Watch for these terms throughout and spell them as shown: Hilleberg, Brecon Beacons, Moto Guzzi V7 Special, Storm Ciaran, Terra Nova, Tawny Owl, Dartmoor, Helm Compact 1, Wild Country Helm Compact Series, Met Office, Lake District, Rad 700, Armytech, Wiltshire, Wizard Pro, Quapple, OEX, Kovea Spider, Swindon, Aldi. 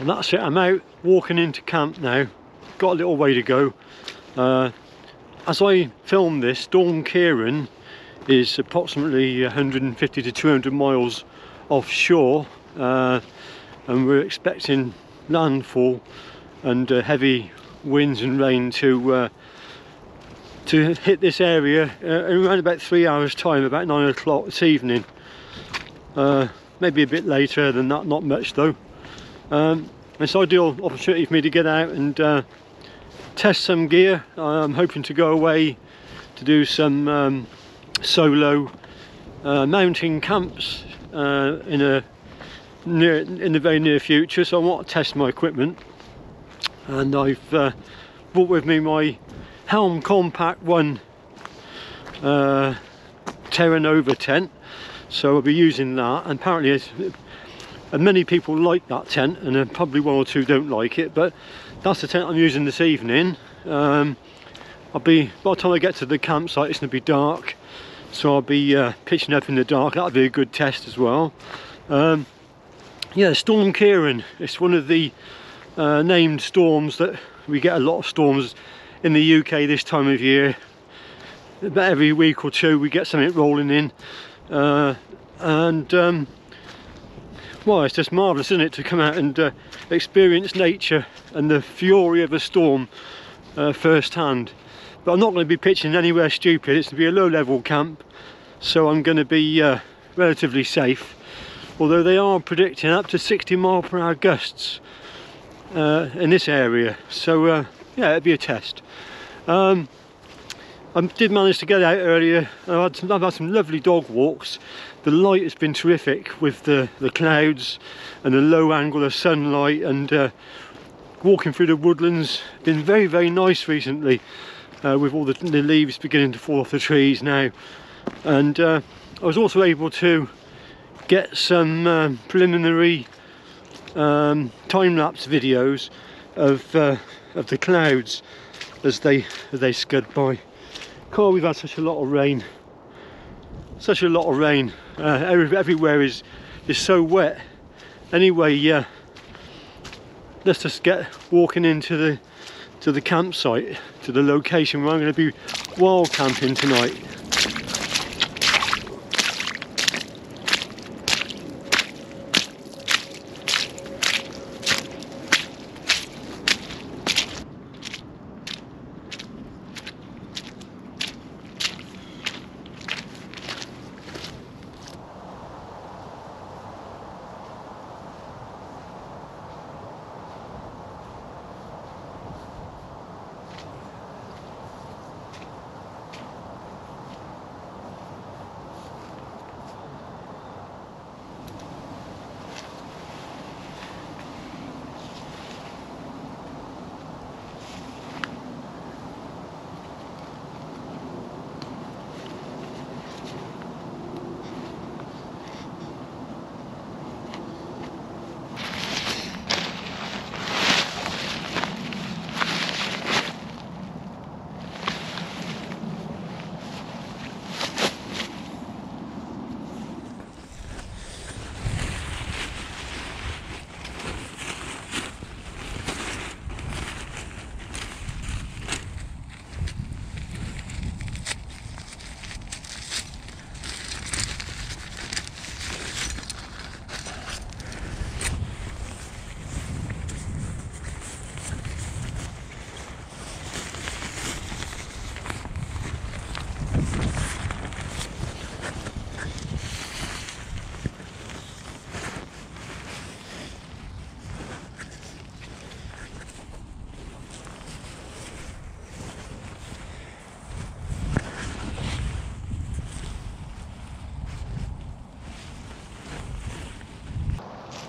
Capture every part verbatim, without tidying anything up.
And that's it, I'm out walking into camp now. Got a little way to go. Uh, as I film this, Storm Ciaran is approximately one hundred fifty to two hundred miles offshore, uh, and we're expecting landfall and uh, heavy winds and rain to uh, to hit this area uh, in around about three hours time, about nine o'clock this evening, uh, maybe a bit later than that, not much though. Um, it's an ideal opportunity for me to get out and uh, test some gear. I'm hoping to go away to do some um, solo uh, mountain camps uh, in a near in the very near future, so I want to test my equipment. And I've uh, brought with me my Helm Compact one uh, Terra Nova tent, so I'll be using that. And apparently it's, and many people like that tent, and then probably one or two don't like it, but that's the tent I'm using this evening. um, I'll be, by the time I get to the campsite, it's going to be dark, so I'll be uh, pitching up in the dark. That'll be a good test as well. Um, yeah, Storm Ciaran, it's one of the uh, named storms that we get a lot of storms in the U K this time of year. About every week or two we get something rolling in, uh, and um, well, it's just marvellous, isn't it, to come out and uh, experience nature and the fury of a storm uh, firsthand. But I'm not going to be pitching anywhere stupid. It's going to be a low level camp, so I'm going to be uh, relatively safe, although they are predicting up to sixty mile per hour gusts uh, in this area, so uh, yeah, it'll be a test. um, I did manage to get out earlier. I've had some, I've had some lovely dog walks. The light has been terrific with the, the clouds and the low angle of sunlight, and uh, walking through the woodlands been very very nice recently, uh, with all the, the leaves beginning to fall off the trees now. And uh, I was also able to get some um, preliminary um, time-lapse videos of, uh, of the clouds as they, as they scud by. God, we've had such a lot of rain, such a lot of rain. Uh, every, everywhere is is so wet. Anyway, yeah, let's just get walking into the to the campsite, to the location where I'm going to be wild camping tonight.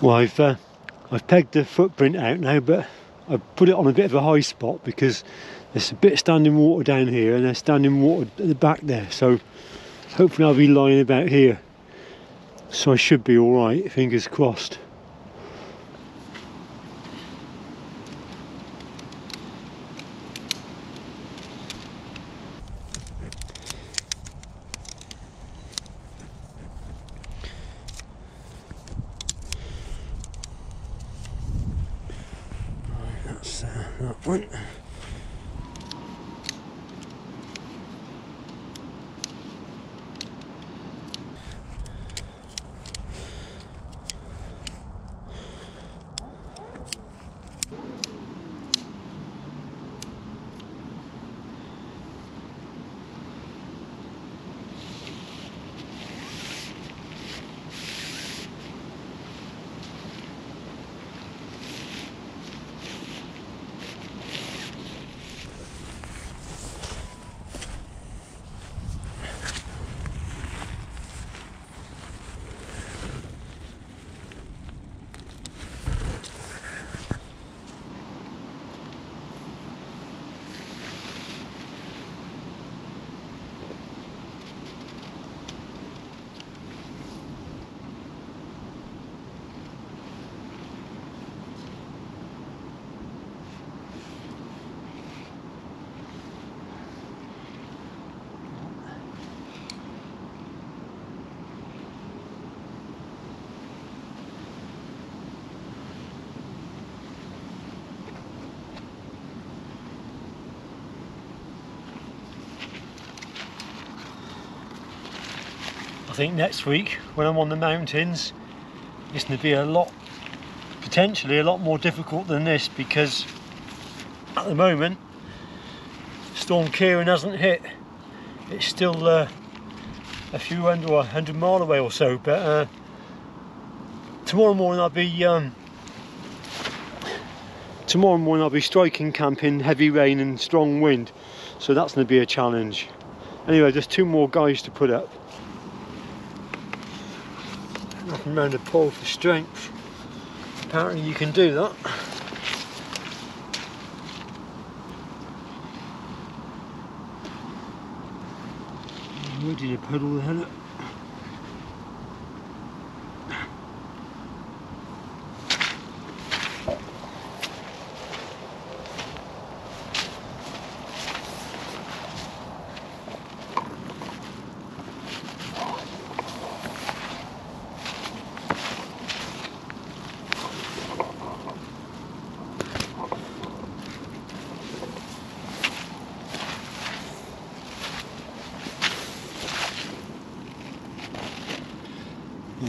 Well, I've, uh, I've pegged the footprint out now, but I've put it on a bit of a high spot because there's a bit of standing water down here and there's standing water at the back there, so hopefully I'll be lying about here, so I should be alright, fingers crossed. That's uh, that one. I think next week when I'm on the mountains it's going to be a lot, potentially a lot more difficult than this, because at the moment Storm Ciaran hasn't hit. It's still uh, a few hundred or a hundred mile away or so, but uh, tomorrow morning I'll be um, tomorrow morning I'll be striking camp in heavy rain and strong wind, so that's going to be a challenge. Anyway, there's two more guys to put up. Nothing around a pole for strength. Apparently you can do that. Where did you pedal the hell up?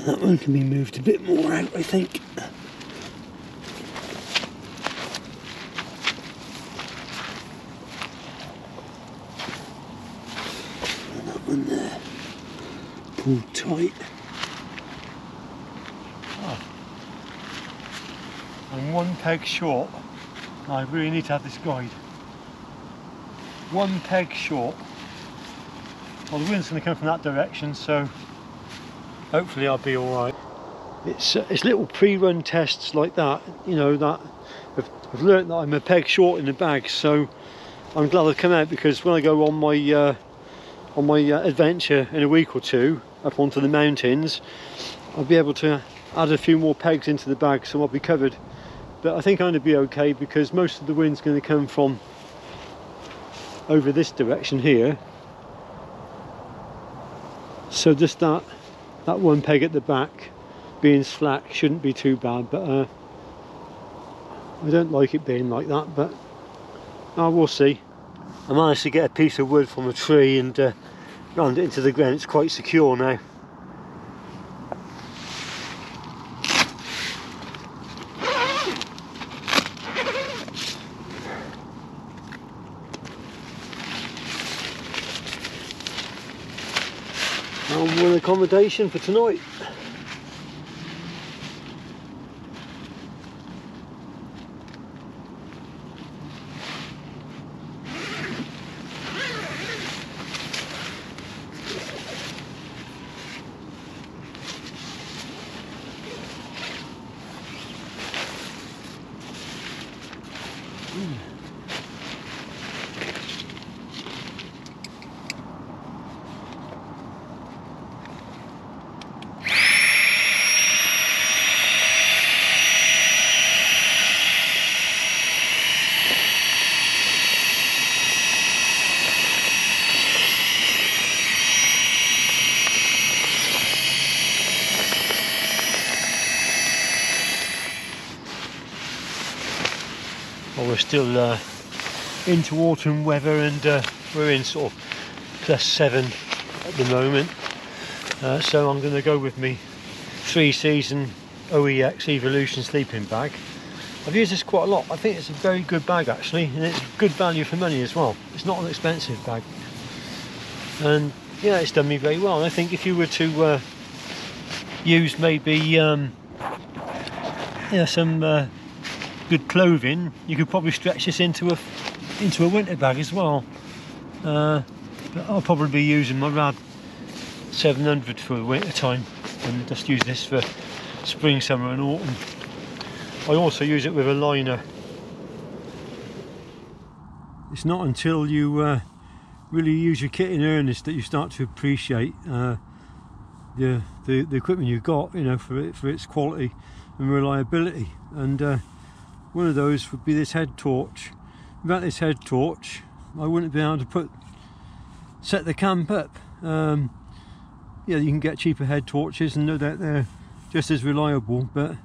That one can be moved a bit more out, I think. And that one there, pull tight. Oh. I'm one peg short. I really need to have this guide. One peg short. Well, the wind's going to come from that direction, so hopefully I'll be all right. It's uh, it's little pre-run tests like that, you know, that I've, I've learnt that I'm a peg short in the bag. So I'm glad I've come out, because when I go on my uh, on my uh, adventure in a week or two up onto the mountains, I'll be able to add a few more pegs into the bag, so I'll be covered. But I think I'm going to be okay, because most of the wind's going to come from over this direction here. So just that. That one peg at the back being slack shouldn't be too bad, but uh, I don't like it being like that, but I uh, will see. I managed to get a piece of wood from a tree and uh, rammed it into the ground. It's quite secure now. Accommodation for tonight. Well, we're still uh, into autumn weather, and uh, we're in sort of plus seven at the moment. Uh, so I'm going to go with me three season O E X Evolution sleeping bag. I've used this quite a lot. I think it's a very good bag actually, and it's good value for money as well. It's not an expensive bag, and yeah, it's done me very well. And I think if you were to uh, use maybe um, yeah, some uh, good clothing, you could probably stretch this into a into a winter bag as well. Uh, but I'll probably be using my Rad seven hundred for winter time, and just use this for spring, summer and autumn. I also use it with a liner. It's not until you uh, really use your kit in earnest that you start to appreciate uh, the, the the equipment you've got, you know, for it, for its quality and reliability. And uh, one of those would be this head torch. Without this head torch, I wouldn't be able to put set the camp up. Um, yeah, you can get cheaper head torches, and no doubt they're just as reliable, but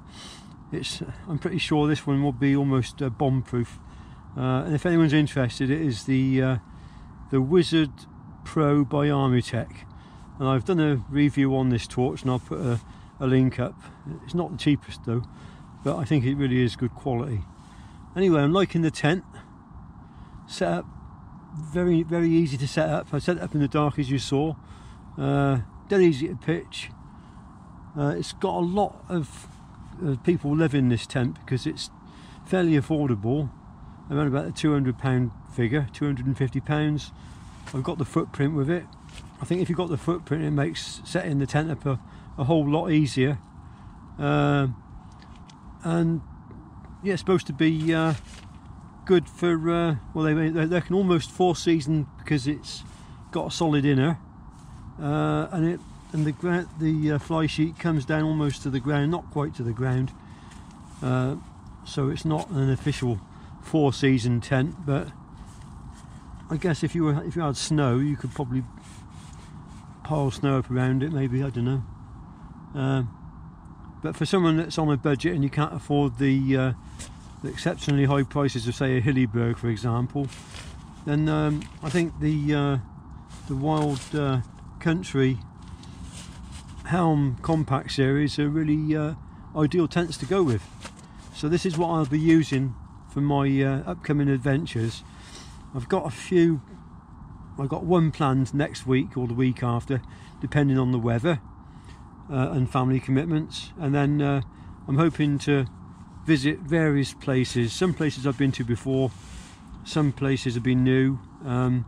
it's I'm pretty sure this one will be almost uh, bomb proof. Uh, and if anyone's interested, it is the uh, the Wizard Pro by Armytech, and I've done a review on this torch, and I'll put a, a link up. It's not the cheapest though, but I think it really is good quality. Anyway, I'm liking the tent set up. Very very easy to set up. I set it up in the dark, as you saw. Uh, dead easy to pitch. Uh, it's got a lot of uh, people living this tent because it's fairly affordable, around about the two hundred pound figure, two hundred and fifty pounds. I've got the footprint with it. I think if you've got the footprint, it makes setting the tent up a, a whole lot easier. Uh, and yeah, it's supposed to be uh, good for, uh, well, they, they, they can almost four season because it's got a solid inner, uh, and it and the, the uh, fly sheet comes down almost to the ground, not quite to the ground. Uh, so it's not an official four season tent, but I guess if you were if you had snow, you could probably pile snow up around it, maybe, I don't know. Um, but for someone that's on a budget and you can't afford the, uh, the exceptionally high prices of, say, a Hilleberg, for example, then um, I think the uh, the Wild uh, Country Helm Compact Series are really uh, ideal tents to go with. So this is what I'll be using for my uh, upcoming adventures. I've got a few, I've got one planned next week or the week after, depending on the weather uh, and family commitments. And then uh, I'm hoping to visit various places. Some places I've been to before, some places have been new. Um,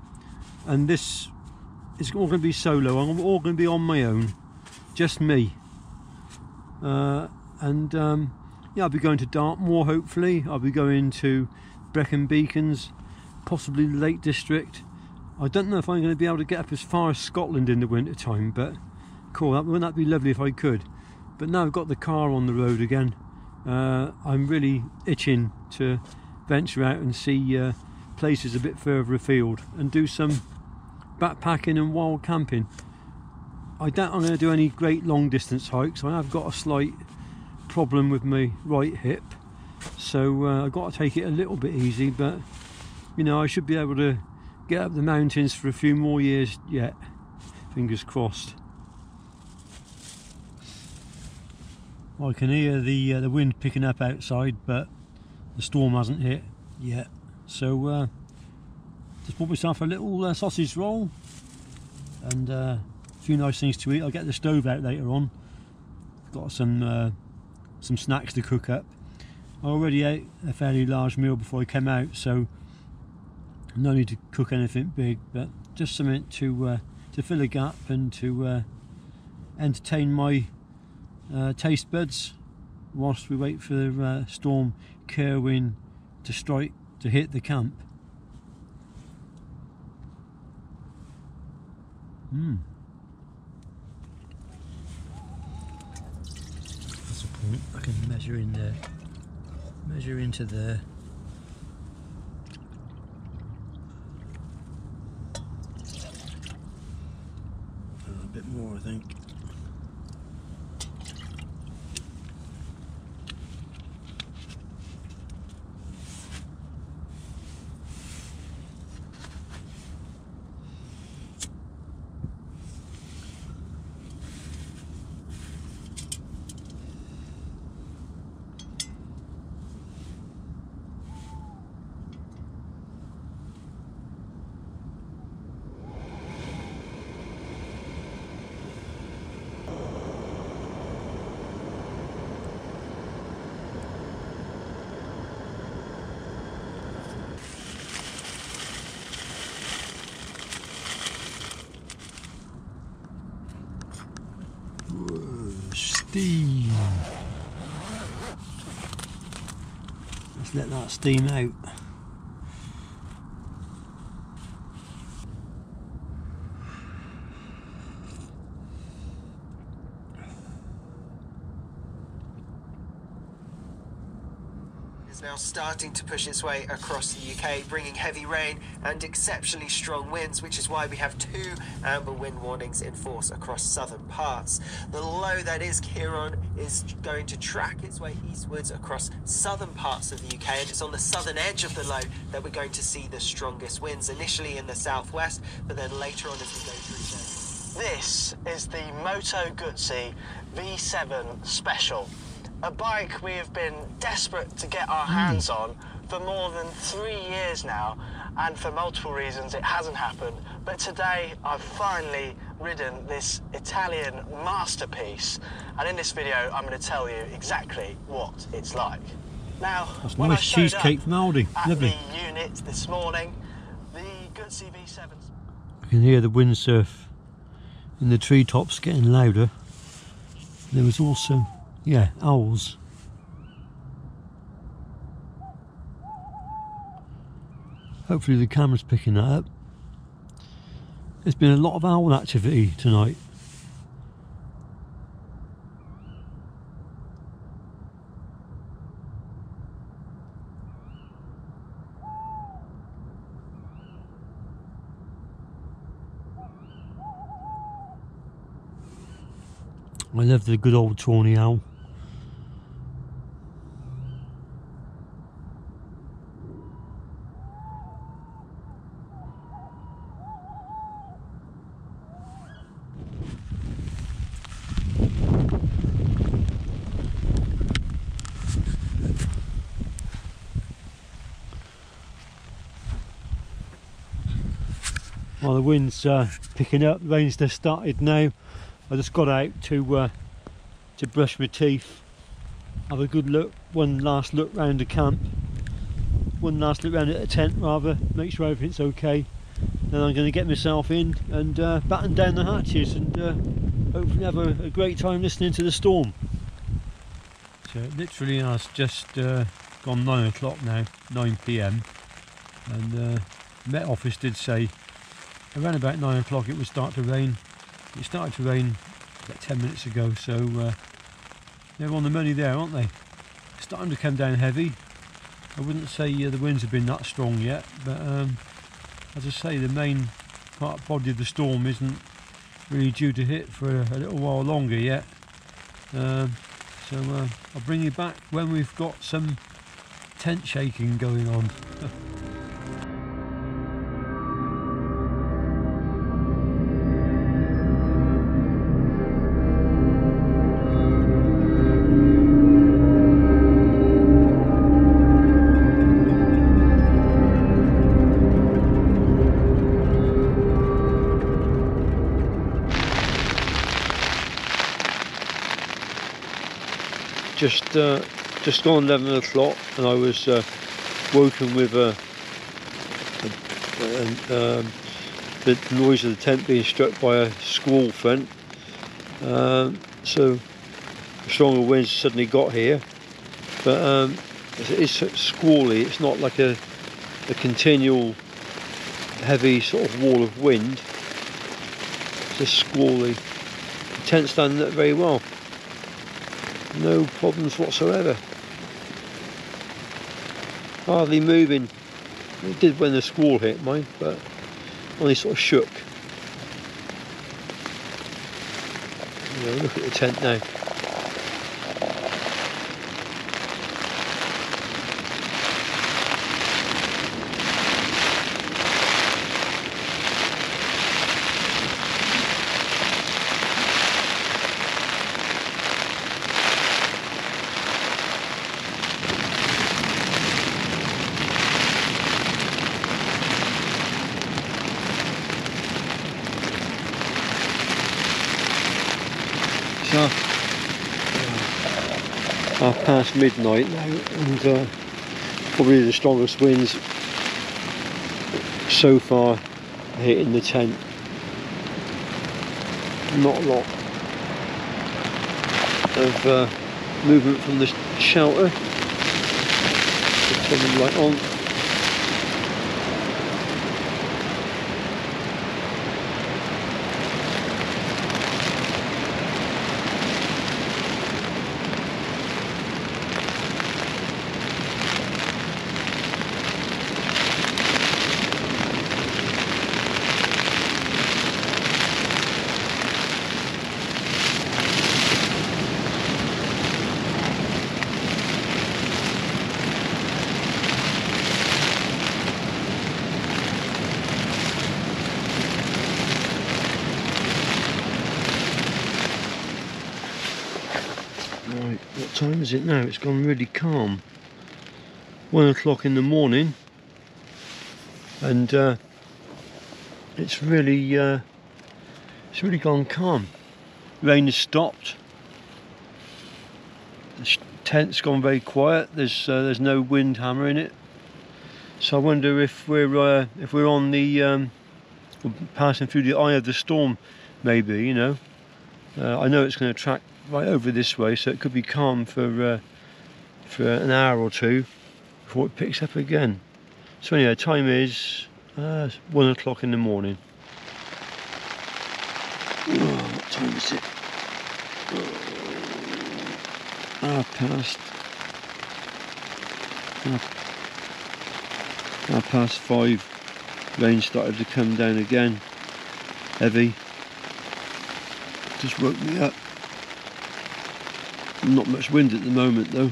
and this is all going to be solo. I'm all going to be on my own, just me. Uh, and um, yeah, I'll be going to Dartmoor, hopefully. I'll be going to Brecon Beacons, possibly Lake District. I don't know if I'm going to be able to get up as far as Scotland in the winter time, but cool, that, wouldn't that be lovely if I could? But now I've got the car on the road again, uh, I'm really itching to venture out and see uh, places a bit further afield and do some backpacking and wild camping. I doubt I'm going to do any great long distance hikes. I have got a slight problem with my right hip, so uh, I've got to take it a little bit easy, but you know, I should be able to get up the mountains for a few more years yet, fingers crossed. Well, I can hear the uh, the wind picking up outside, but the storm hasn't hit yet, so uh, just bought myself a little uh, sausage roll and uh, a few nice things to eat. I'll get the stove out later on. I've got some uh, some snacks to cook up. I already ate a fairly large meal before I came out, so no need to cook anything big, but just something to uh, to fill a gap and to uh, entertain my uh, taste buds whilst we wait for the uh, Storm Ciaran to strike to hit the camp. Hmm. That's a point. I can measure in there. Measure into there. More, I think. steam. Let's let that steam out. It's now starting to push its way across the U K, bringing heavy rain and exceptionally strong winds, which is why we have two amber wind warnings in force across southern parts. The low that is Ciaran is going to track its way eastwards across southern parts of the U K, and it's on the southern edge of the low that we're going to see the strongest winds, initially in the southwest, but then later on as we go through there. This is the Moto Guzzi V seven Special. A bike we have been desperate to get our hands on for more than three years now, and for multiple reasons it hasn't happened. But today I've finally ridden this Italian masterpiece, and in this video I'm going to tell you exactly what it's like. Now, that's when nice I showed cheesecake up from Aldi. At Lovely. The unit this morning, the Guzzi V seven. I can hear the windsurf in the treetops getting louder. There was also, yeah, owls. Hopefully the camera's picking that up. There's been a lot of owl activity tonight. I love the good old Tawny Owl. Well, the wind's uh, picking up, the rain's just started now. I just got out to uh, to brush my teeth, have a good look, one last look round the camp, one last look round at the tent rather, make sure everything's okay. Then I'm going to get myself in and uh, batten down the hatches and uh, hopefully have a, a great time listening to the storm. So it literally has just uh, gone nine o'clock now, nine P M, and uh, Met Office did say around about nine o'clock it would start to rain. It started to rain about ten minutes ago, so uh, they're on the money there, aren't they? It's starting to come down heavy. I wouldn't say uh, the winds have been that strong yet, but um, as I say, the main part body of the storm isn't really due to hit for a, a little while longer yet. Um, so uh, I'll bring you back when we've got some tent shaking going on. Just uh, just gone eleven o'clock, and I was uh, woken with uh, a, a, um, the noise of the tent being struck by a squall front. Um, so stronger winds suddenly got here, but um, it's, it's squally. It's not like a, a continual heavy sort of wall of wind. It's just squally. The tent's standing up very well. No problems whatsoever. Hardly moving. It did when the squall hit mine, but only sort of shook. You know, look at the tent now. Half past midnight now, and uh, probably the strongest winds so far hitting the tent. Not a lot. of uh, movement from the shelter. Just turn them right on. What time is it now? It's gone really calm. One o'clock in the morning, and uh, it's really, uh, it's really gone calm. Rain has stopped. The tent's gone very quiet. There's uh, there's no wind hammering it. So I wonder if we're uh, if we're on the um, passing through the eye of the storm, maybe, you know. Uh, I know it's going to track right over this way, so it could be calm for uh, for an hour or two before it picks up again. So anyway, time is uh, one o'clock in the morning. Oh, what time is it? Oh, half past half, half past five. Rain started to come down again, heavy. Just woke me up. Not much wind at the moment though.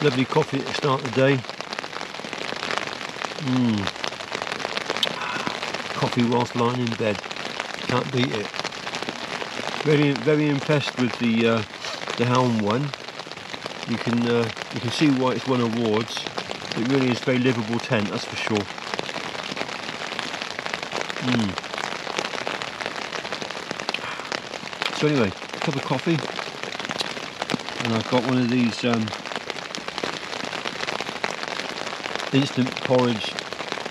Lovely coffee to start the day. Mm. Coffee whilst lying in bed, can't beat it. Very, very impressed with the uh, the Helm one. You can uh, you can see why it's won awards. It really is a very livable tent, that's for sure. Mm. So anyway, a cup of coffee, and I've got one of these. Um, Instant porridge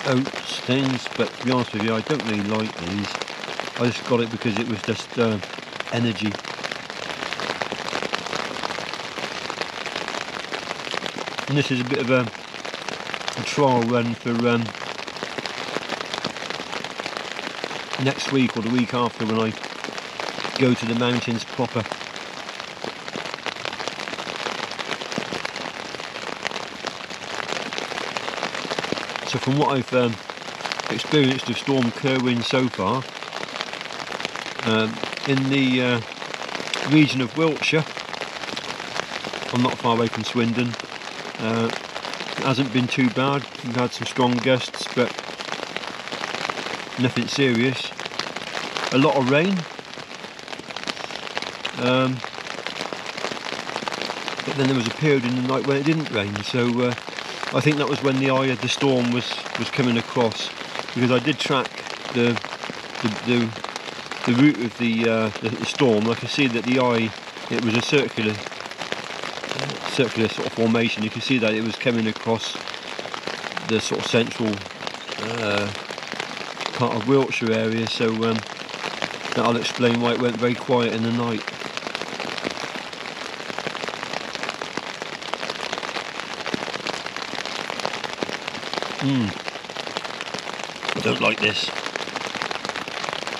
oat things, but to be honest with you, I don't really like these. I just got it because it was just uh, energy. And this is a bit of a, a trial run for um, next week or the week after when I go to the mountains proper. So from what I've um, experienced of Storm Ciaran so far, um, in the uh, region of Wiltshire, I'm not far away from Swindon. Uh, it hasn't been too bad. We've had some strong gusts, but nothing serious. A lot of rain, um, but then there was a period in the night when it didn't rain, so uh, I think that was when the eye of the storm was was coming across, because I did track the the, the, the route of the, uh, the the storm. I could see that the eye, it was a circular circular sort of formation. You could see that it was coming across the sort of central uh, part of Wiltshire area, so um, that'll explain why it went very quiet in the night. Mmm, I don't like this,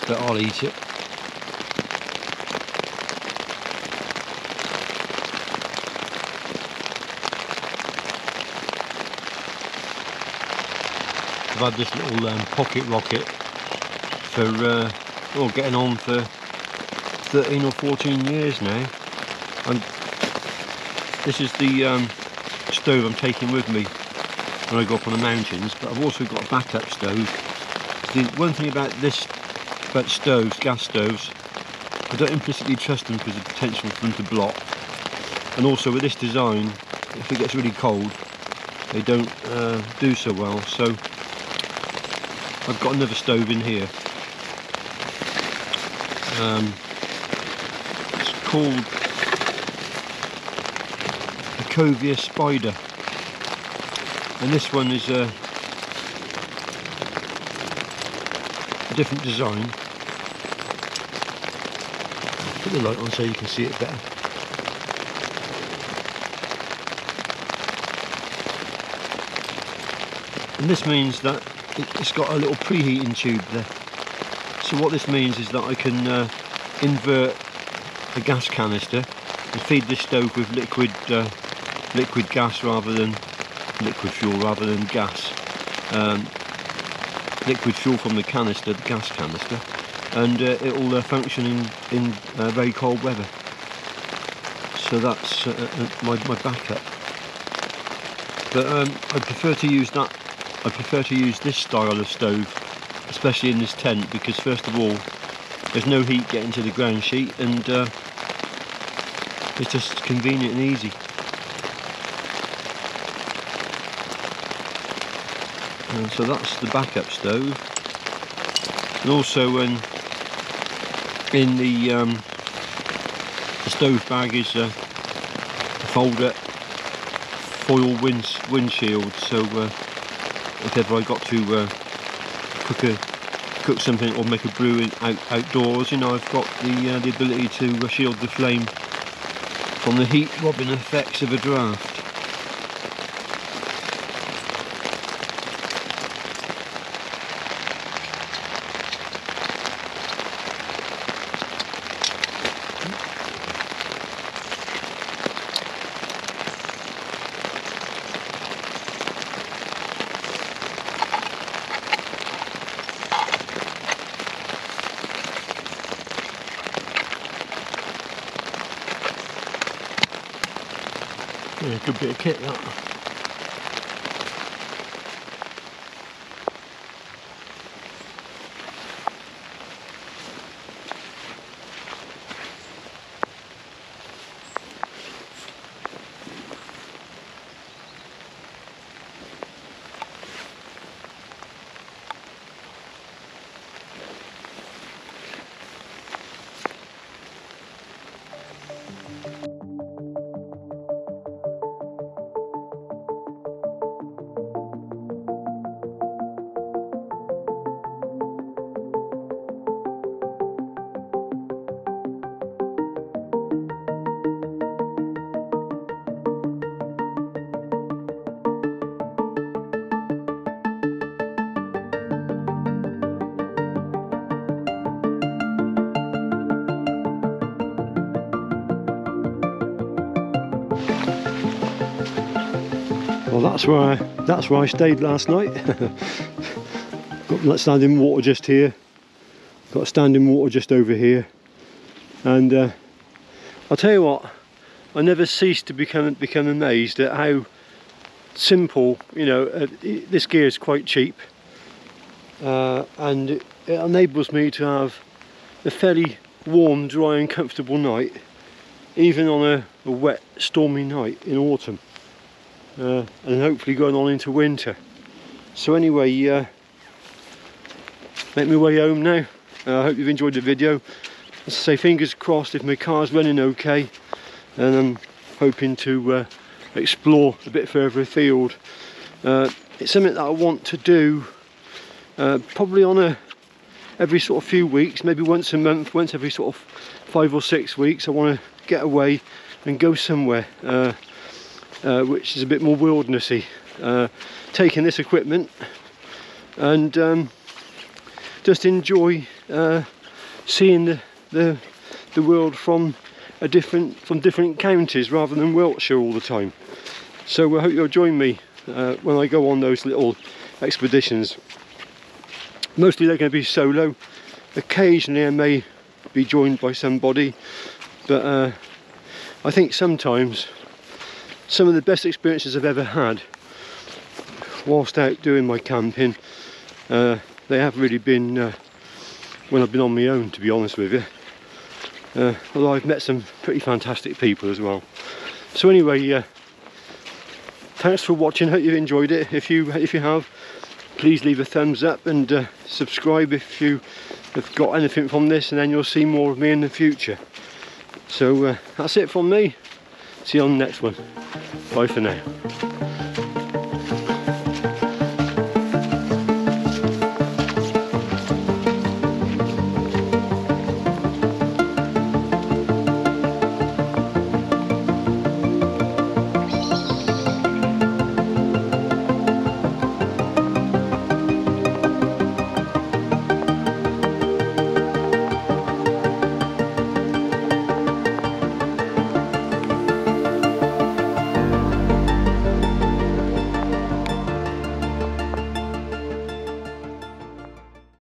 but I'll eat it. I've had this little um, pocket rocket for uh, oh, getting on for thirteen or fourteen years now. And this is the um, stove I'm taking with me when I go up on the mountains, but I've also got a backup stove. The one thing about this, about stoves, gas stoves, I don't implicitly trust them because of the potential for them to block. And also with this design, if it gets really cold, they don't uh, do so well. So I've got another stove in here. Um, it's called the Kovea Spider, and this one is a different design. I'll put the light on so you can see it better. And this means that it's got a little preheating tube there. So what this means is that I can uh, invert the gas canister and feed this stove with liquid uh, liquid gas rather than liquid fuel rather than gas. Um, liquid fuel from the canister, the gas canister, and uh, it'll uh, function in, in uh, very cold weather. So that's uh, uh, my, my backup. But um, I prefer to use that I prefer to use this style of stove, especially in this tent, because first of all, there's no heat getting to the ground sheet, and uh, it's just convenient and easy. And so that's the backup stove. And also, um, in the, um, the stove bag is a, a fold-up foil wind, windshield, so. Uh, If ever I got to uh, cook a cook something or make a brew in, out, outdoors, you know, I've got the uh, the ability to uh, shield the flame from the heat robbing effects of a draft. Yeah, good bit of kit, that. Well, that's where I, that's where I stayed last night. Got standing water just here. Got standing water just over here. And uh, I'll tell you what, I never cease to become become amazed at how simple, you know, uh, it, this gear is quite cheap, uh, and it, it enables me to have a fairly warm, dry and comfortable night, even on a, a wet, stormy night in autumn, uh, and hopefully going on into winter. So anyway, uh, make my way home now. Uh, I hope you've enjoyed the video. As I say, fingers crossed if my car's running okay, and I'm hoping to uh, explore a bit further afield. Uh, it's something that I want to do, uh, probably on a every sort of few weeks, maybe once a month, once every sort of five or six weeks. I want to get away and go somewhere uh, uh, which is a bit more wildernessy. Uh, taking this equipment and um, just enjoy uh, seeing the, the the world from a different from different counties rather than Wiltshire all the time. So I hope you'll join me uh, when I go on those little expeditions. Mostly they're going to be solo. Occasionally I may be joined by somebody, but uh, I think sometimes some of the best experiences I've ever had whilst out doing my camping, uh, they have really been uh, when I've been on my own, to be honest with you. Uh, although I've met some pretty fantastic people as well. So anyway, uh, thanks for watching. Hope you've enjoyed it. If you if you have, please leave a thumbs up and uh, subscribe if you have got anything from this, and then you'll see more of me in the future. So uh, that's it from me. See you on the next one. Bye for now.